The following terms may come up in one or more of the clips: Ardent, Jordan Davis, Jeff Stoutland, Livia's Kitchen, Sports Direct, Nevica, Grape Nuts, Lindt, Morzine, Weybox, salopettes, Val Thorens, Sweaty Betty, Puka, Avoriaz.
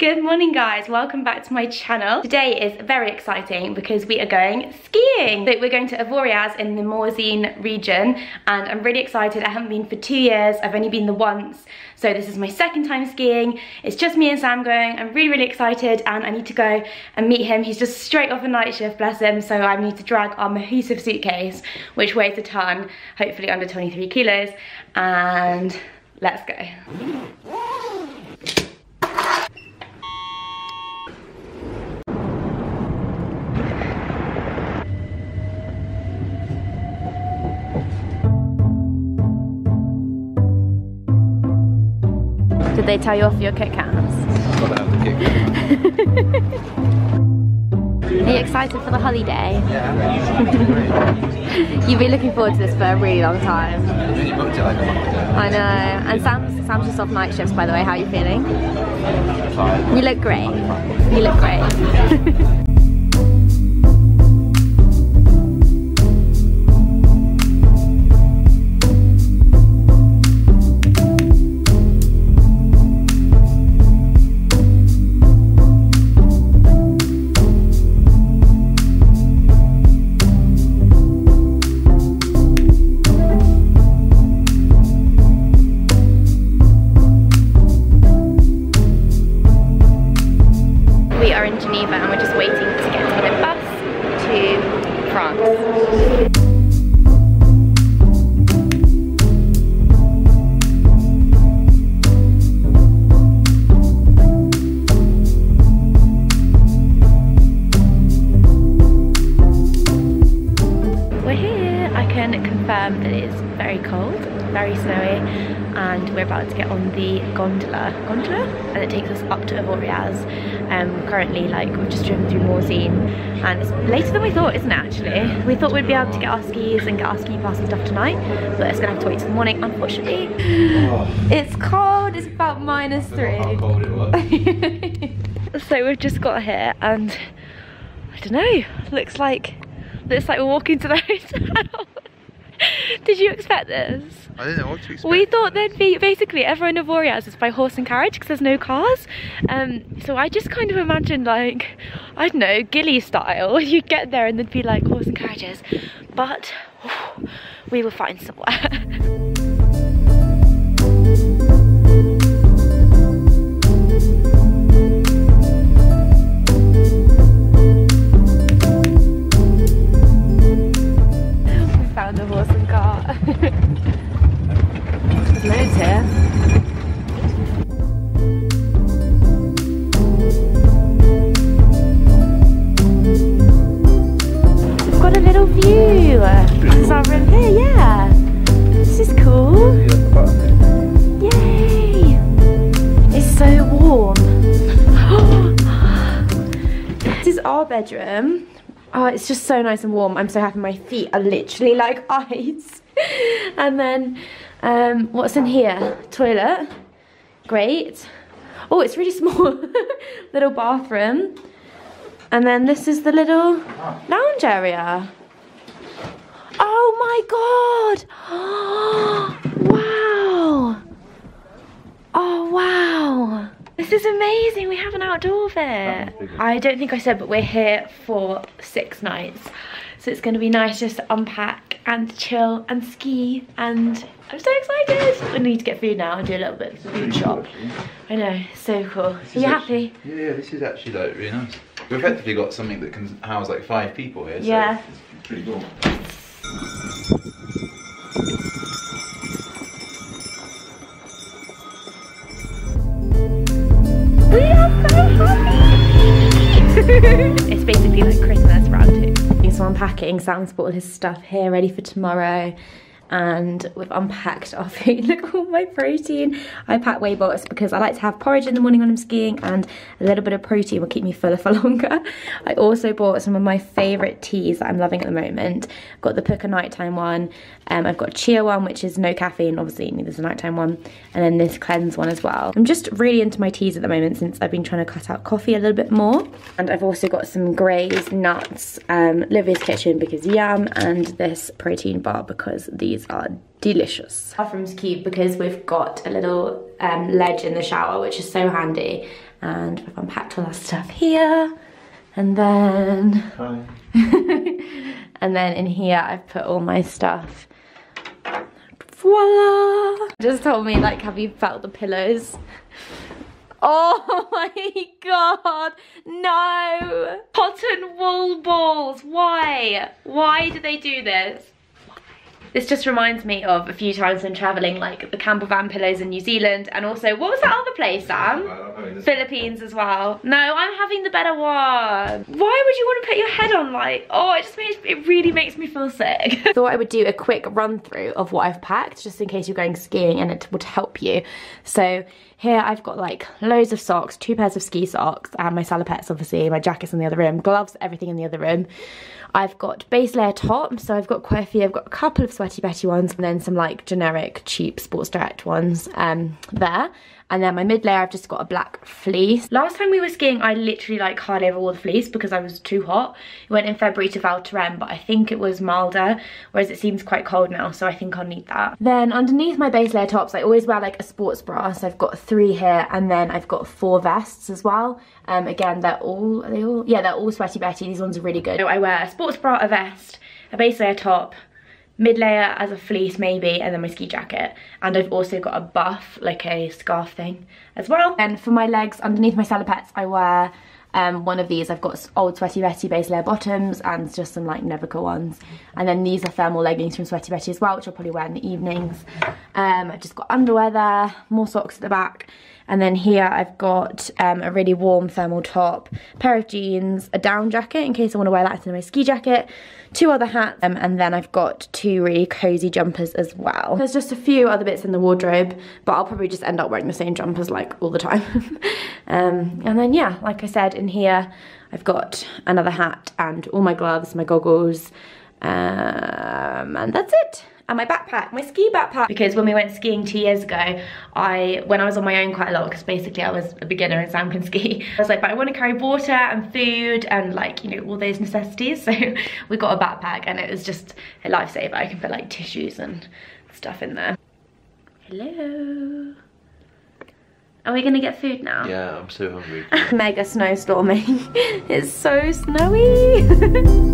Good morning guys, welcome back to my channel. Today is very exciting because we are going skiing. So we're going to Avoriaz in the Morzine region and I'm really excited. I haven't been for 2 years, I've only been the once. So this is my second time skiing. It's just me and Sam going. I'm really, really excited and I need to go and meet him. He's just straight off a night shift, bless him. So I need to drag our massive suitcase, which weighs a ton, hopefully under 23 kilos. And let's go. Did they tell you off your Kit Kats? I'm gonna have the Kit Kats. Are you excited for the holiday? Yeah. You've been looking forward to this for a really long time. You booked it like a month ago. I know. And Sam's just off night shifts, by the way. How are you feeling? Fine. You look great. You look great. gondola, and it takes us up to Avoriaz. Currently, we've just driven through Morzine, and it's later than we thought, isn't it? Actually, we thought we'd be able to get our skis and get our ski pass and stuff tonight, but it's gonna have to wait till the morning, unfortunately. It's cold. It's about -3. I forgot how cold it was. So we've just got here, and I don't know. Looks like we're walking to the hotel. Did you expect this? I didn't know what to expect. We thought there'd be, basically everyone in Avoriaz is by horse and carriage because there's no cars. So I just kind of imagined I don't know, ghillie style. You'd get there and there'd be horse and carriages. But we will find somewhere. Bedroom. Oh, it's just so nice and warm. I'm so happy. My feet are literally like ice. And then what's in here? Toilet. Great. Oh, it's really small. Little bathroom. And then this is the little lounge area. Oh my god. Wow. Oh wow. This is amazing, we have an outdoor fair. I don't think I said, but we're here for 6 nights. So it's gonna be nice just to unpack and chill and ski, and I'm so excited. I need to get food now and do a little bit of a food shop. I know, so cool. Are you happy? Yeah, this is actually really nice. We've effectively got something that can house 5 people here, so yeah. It's pretty cool. It's basically like Christmas round 2. So I'm packing, Sam's bought all his stuff here ready for tomorrow, and we've unpacked our food. Look at all my protein. I pack Weybox because I like to have porridge in the morning when I'm skiing, and a little bit of protein will keep me fuller for longer. I also bought some of my favourite teas that I'm loving at the moment. I've got the Puka nighttime one, I've got chia one, which is no caffeine, obviously there's a nighttime one, and then this cleanse one as well. I'm just really into my teas at the moment since I've been trying to cut out coffee a little bit more. And I've also got some Grape Nuts, Livia's Kitchen because yum, and this protein bar because these are delicious. Bathroom's cute because we've got a little ledge in the shower, which is so handy, and we've unpacked all our stuff here, and then hi. And then in here I've put all my stuff. Voila! Just told me, like, have you felt the pillows? Oh my god, no! Cotton wool balls, why? Why do they do this? Why? This just reminds me of a few times when traveling, like the camper van pillows in New Zealand, and also, what was that other place, Sam? Philippines as well. No, I'm having the better one. Why would you want to put your head on, like, oh, it really makes me feel sick. I thought I would do a quick run through of what I've packed, just in case you're going skiing and it would help you. So, here I've got like loads of socks, 2 pairs of ski socks, and my salopettes obviously, my jacket's in the other room, gloves, everything in the other room. I've got base layer top, so I've got quite a few, I've got a couple of Sweaty Betty ones and then some like generic cheap Sports Direct ones there. And then my mid layer, I've just got a black fleece. Last time we were skiing, I literally like hard over all the fleece because I was too hot. It went in February to Val Thorens, but I think it was milder, whereas it seems quite cold now, so I think I'll need that. Then underneath my base layer tops, I always wear like a sports bra, so I've got 3 here, and then I've got 4 vests as well. Again, they're all Sweaty Betty. These ones are really good. So I wear a sports bra, a vest, a base layer top, mid layer as a fleece maybe, and then my ski jacket. And I've also got a buff, like a scarf thing as well. And for my legs, underneath my salopettes, I wear one of these. I've got old Sweaty Betty base layer bottoms and just some like Nevica ones. And then these are thermal leggings from Sweaty Betty as well, which I'll probably wear in the evenings. I've just got underwear there, more socks at the back. And then here I've got a really warm thermal top, a pair of jeans, a down jacket in case I want to wear that instead of my ski jacket, 2 other hats, and then I've got 2 really cozy jumpers as well. There's just a few other bits in the wardrobe, but I'll probably just end up wearing the same jumpers like all the time. And then yeah, like I said, in here I've got another hat and all my gloves, my goggles, and that's it. And my backpack, my ski backpack. Because when we went skiing 2 years ago, when I was on my own quite a lot, because basically I was a beginner and Sam can ski, I was like, but I want to carry water and food and like, you know, all those necessities. So we got a backpack and it was just a lifesaver. I can put like tissues and stuff in there. Hello. Are we gonna get food now? Yeah, I'm so hungry. Mega snowstorming. It's so snowy.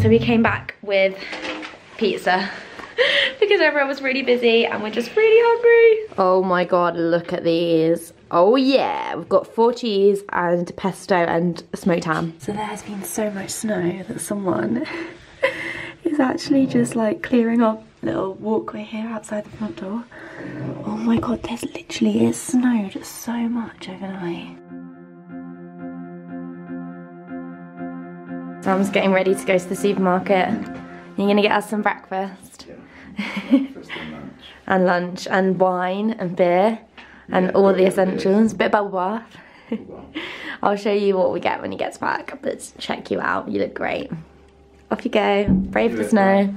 So we came back with pizza because everyone was really busy and we're just really hungry. Oh my god, look at these. Oh yeah, we've got 4 cheese and pesto and smoked ham. So there has been so much snow that someone is actually just like clearing up a little walkway here outside the front door. Oh my god, there's literally, it snowed so much overnight. Sam's getting ready to go to the supermarket. You're gonna get us some breakfast. Yeah. Breakfast and lunch. And lunch and wine and beer and yeah, all the essentials. Bit of bubble bath. I'll show you what we get when he gets back. Let's check you out. You look great. Off you go. Brave the snow.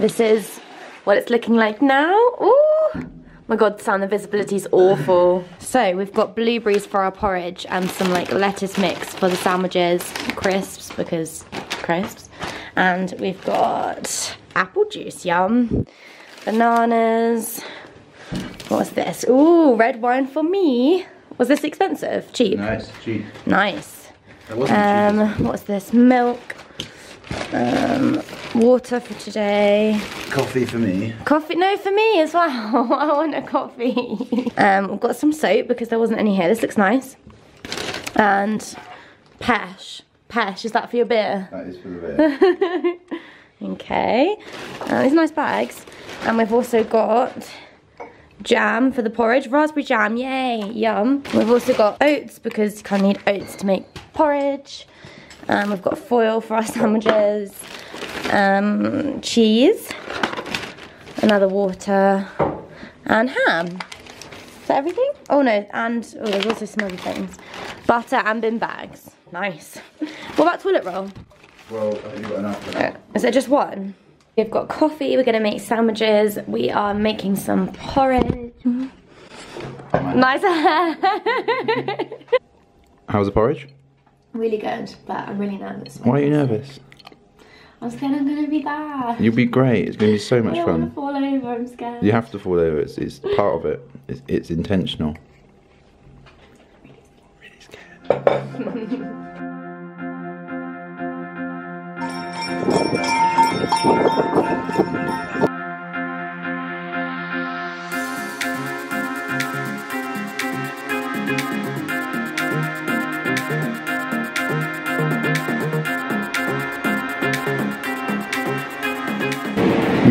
This is what it's looking like now. Ooh. Oh my god, Sam, the visibility's awful. So we've got blueberries for our porridge and some like lettuce mix for the sandwiches, crisps because crisps, and we've got apple juice, yum, bananas. What's this? Ooh, red wine for me. Was this expensive? Cheap? Nice, cheap. Nice. That wasn't cheap. What's this? Milk. Water for today. Coffee for me. Coffee, no, for me as well. I want a coffee. We've got some soap because there wasn't any here. This looks nice. And pesh. Pesh, is that for your beer? That is for the beer. Okay. These are nice bags. And we've also got jam for the porridge. Raspberry jam, yay, yum. We've also got oats because you kind of need oats to make porridge. We've got foil for our sandwiches, cheese, another water, and ham. Is that everything? Oh no, and oh, there's also some other things. Butter and bin bags. Nice. What about toilet roll? Well, I think we've got enough for that. Is it just one? We've got coffee, we're gonna make sandwiches, we are making some porridge. Nice. How's the porridge? Really good, but I'm really nervous. Why are you nervous? I'm scared I'm gonna be bad. You'll be great. It's gonna be so much fun. I'm gonna fall over. I'm scared. You have to fall over. It's part of it. It's intentional. Really scared.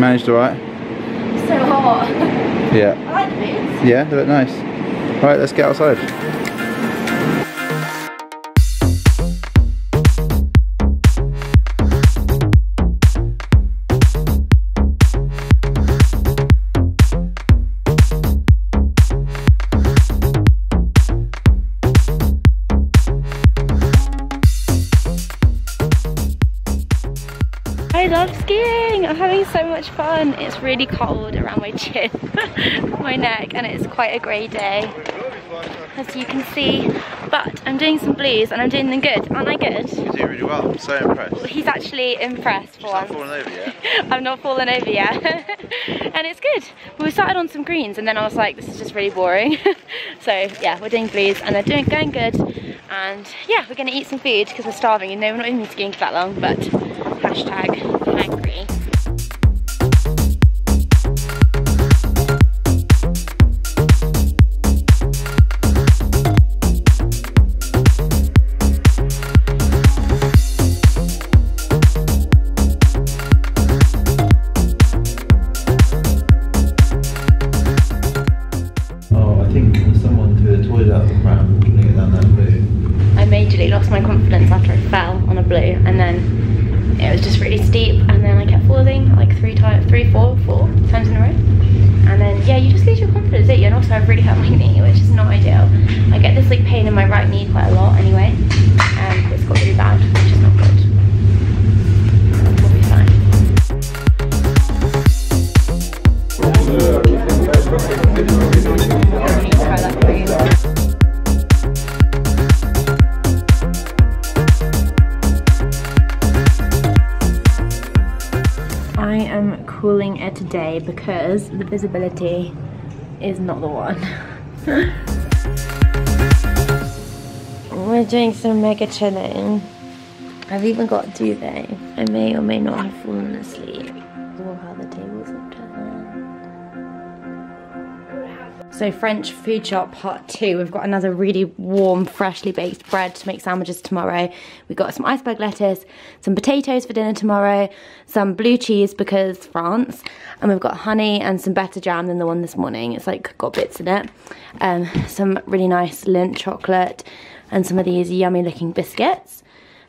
Managed alright? It's so hot. Yeah. I like the boots. Yeah, they look nice. Alright, let's get outside. I love skiing. I'm having so much fun. It's really cold around my chin, my neck, and it's quite a grey day, as you can see. But I'm doing some blues, and I'm doing them good. Aren't I good? You do really well. I'm so impressed. He's actually impressed. You're not falling over yet. I'm not falling over yet, and it's good. We started on some greens, and then I was like, this is just really boring. So yeah, we're doing blues, and they're going good. And yeah, we're gonna eat some food because we're starving. You know, we're not even skiing for that long, but. Hashtag hangry. Oh, I think someone threw the toilet out of the pram trying to get down that blue. I majorly lost my confidence after I fell on a blue, and then it was just really steep, and then I kept falling like four times in a row. And then yeah, you just lose your confidence, don't you? And also I've really hurt my knee, which is not ideal. I get this like pain in my right knee quite a lot anyway, and it's got really bad, which is not good. We'll be fine. Try that for you. Calling it today because the visibility is not the one. We're doing some mega chilling. I've even got duvet. I may or may not have fallen asleep. Or how the tables have turned. So French food shop part 2. We've got another really warm, freshly baked bread to make sandwiches tomorrow. We've got some iceberg lettuce, some potatoes for dinner tomorrow, some blue cheese because France, and we've got honey and some better jam than the one this morning. It's like got bits in it. Some really nice Lindt chocolate and some of these yummy looking biscuits.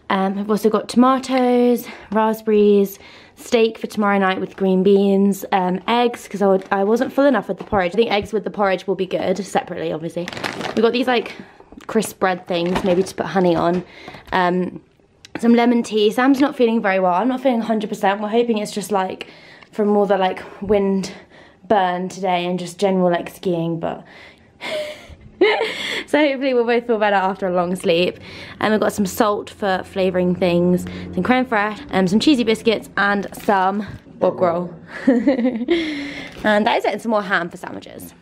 I've also got tomatoes, raspberries, steak for tomorrow night with green beans, eggs, because I wasn't full enough with the porridge. I think eggs with the porridge will be good, separately obviously. We've got these like crisp bread things, maybe to put honey on. Some lemon tea. Sam's not feeling very well. I'm not feeling 100%. We're hoping it's just like from more the like wind burn today and just general like skiing, but so hopefully we'll both feel better after a long sleep. And we've got some salt for flavouring things, some creme fraiche, some cheesy biscuits and some bog roll. And that is it, and some more ham for sandwiches.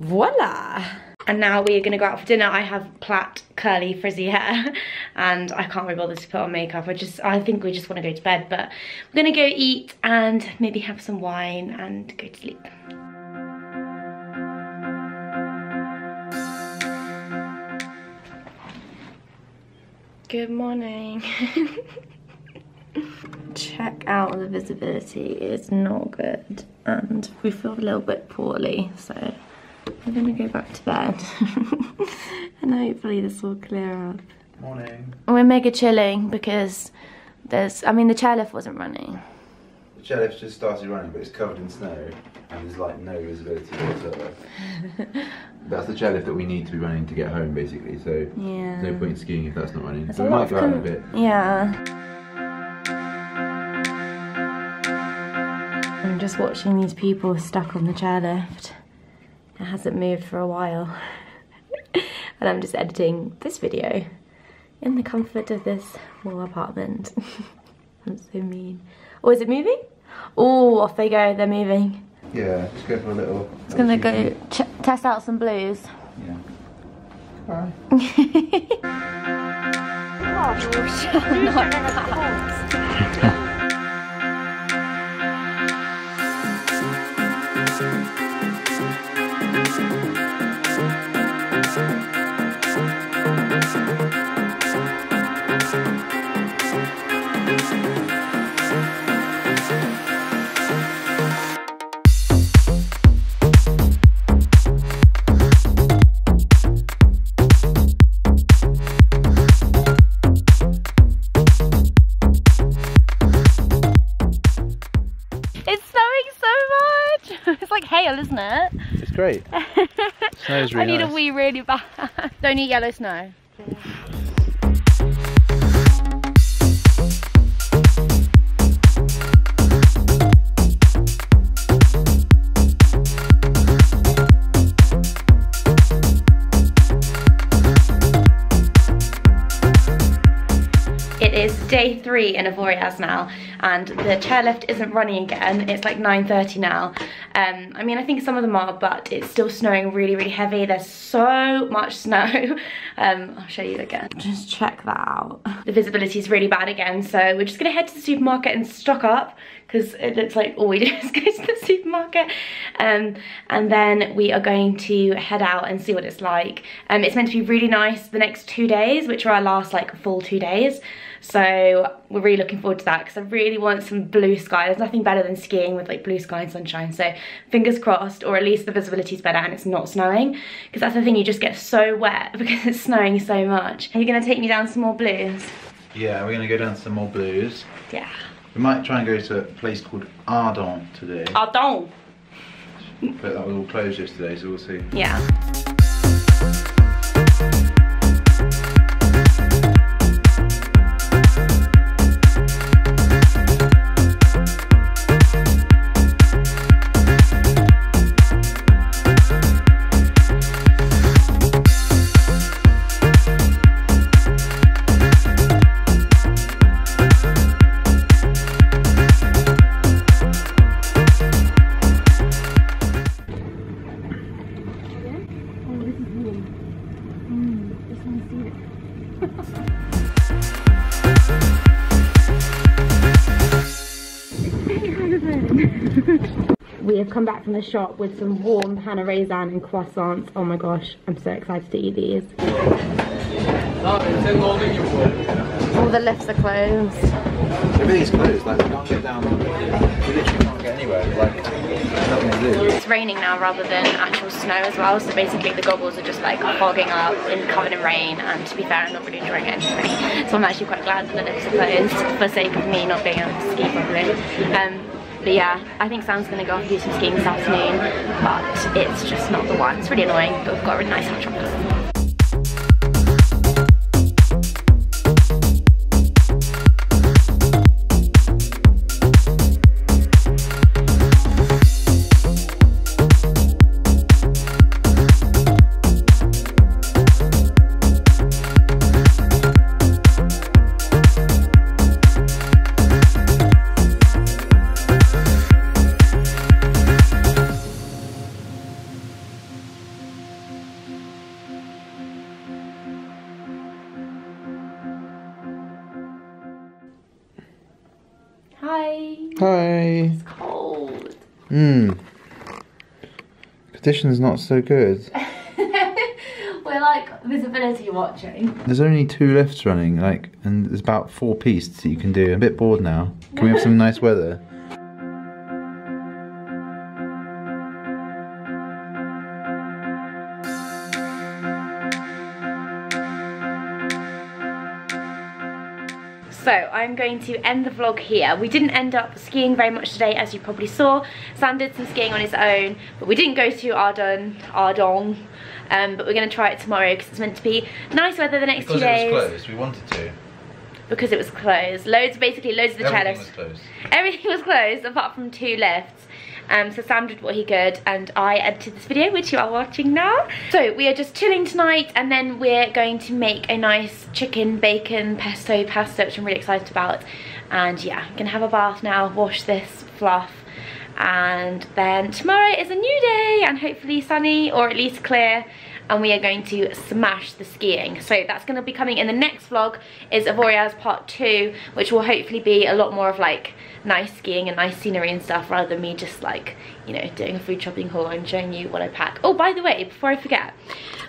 Voila! And now we are going to go out for dinner. I have plait, curly, frizzy hair, and I can't really bother to put on makeup. I think we just want to go to bed, but we're going to go eat and maybe have some wine and go to sleep. Good morning. Check out the visibility. It's not good, and we feel a little bit poorly, so I'm gonna go back to bed and hopefully this will clear up. Morning. We're mega chilling because the chairlift wasn't running. The chairlift just started running, but it's covered in snow and there's like no visibility whatsoever. That's the chairlift that we need to be running to get home basically, so yeah. No point in skiing if that's not running. That's so we might go out a bit. Yeah. I'm just watching these people stuck on the chairlift. It hasn't moved for a while. And I'm just editing this video in the comfort of this wall apartment. That's so mean. Oh, is it moving? Oh, off they go, they're moving. Yeah, just go for a little... It's gonna go test out some blues. Yeah. Alright. Oh, isn't it? It's great. Snow's really nice. I need a wee really bad. Don't eat yellow snow. Yeah. It is day 3 in Avoriaz now, and the chairlift isn't running again. It's like 9:30 now. I mean, I think some of them are, but it's still snowing really, really heavy. There's so much snow. I'll show you again. Just check that out. The visibility is really bad again, so we're just gonna head to the supermarket and stock up, because it looks like all we do is go to the supermarket. And then we are going to head out and see what it's like. It's meant to be really nice the next 2 days, which are our last like full 2 days. So we're really looking forward to that, because I really want some blue sky. There's nothing better than skiing with like blue sky and sunshine. So fingers crossed, or at least the visibility is better and it's not snowing, because that's the thing, you just get so wet because it's snowing so much. Are you going to take me down some more blues? Yeah, we're going to go down some more blues. Yeah. We might try and go to a place called Ardent today. Ardent! But that was all closed yesterday, so we'll see. Yeah. We have come back from the shop with some warm Panna Raisin and croissants. Oh my gosh, I'm so excited to eat these. All the lifts are closed. Everything's closed, like we can't get down, we literally can't get anywhere, like nothing to do. It's raining now rather than actual snow as well, so basically the gobbles are just like fogging up and covered in rain, and to be fair I'm not really enjoying it anyway. So I'm actually quite glad that the lifts are closed for sake of me not being able to ski properly. But yeah, I think Sam's going to go off and do some skiing this afternoon, but it's just not the one. It's really annoying, but we've got a really nice hot chocolate. Hi. It's cold. Condition's not so good. We're like visibility watching. There's only 2 lifts running, like, and there's about 4 pieces that you can do. I'm a bit bored now. Can we have some nice weather? So I'm going to end the vlog here. We didn't end up skiing very much today, as you probably saw. Sam did some skiing on his own, but we didn't go to Ardent. But we're going to try it tomorrow because it's meant to be nice weather the next 2 days. Because it was closed, we wanted to. Because it was closed. Loads of the chairlifts. Everything was closed. Everything was closed apart from 2 lifts. So Sam did what he could, and I edited this video, which you are watching now. So we are just chilling tonight, and then we're going to make a nice chicken bacon pesto pasta, which I'm really excited about. And yeah, I'm gonna have a bath now, wash this fluff, and then tomorrow is a new day and hopefully sunny or at least clear, and we are going to smash the skiing. So that's gonna be coming in the next vlog, is Avoriaz part 2, which will hopefully be a lot more of like nice skiing and nice scenery and stuff, rather than me just like, you know, doing a food shopping haul and showing you what I pack. Oh, by the way, before I forget,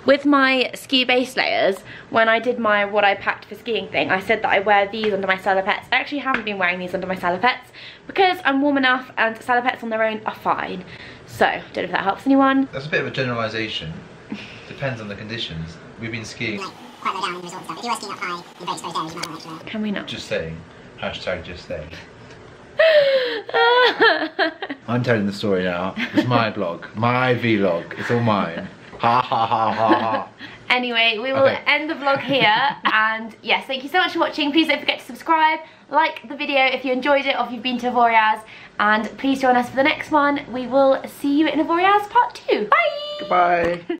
with my ski base layers, when I did my what I packed for skiing thing, I said that I wear these under my salopettes. I actually haven't been wearing these under my salopettes because I'm warm enough, and salopettes on their own are fine. So, don't know if that helps anyone. That's a bit of a generalisation. Depends on the conditions. We've been skiing quite low down in resort and stuff. If you were skiing up high in both those areas, you might want to wear. Can we not? Just saying. Hashtag just saying. I'm telling the story now. It's my vlog. My vlog. It's all mine. Ha ha ha ha ha. Anyway, we will end the vlog here. And yes, thank you so much for watching. Please don't forget to subscribe, like the video if you enjoyed it or if you've been to Avoriaz. And please join us for the next one. We will see you in Avoriaz part 2. Bye! Goodbye.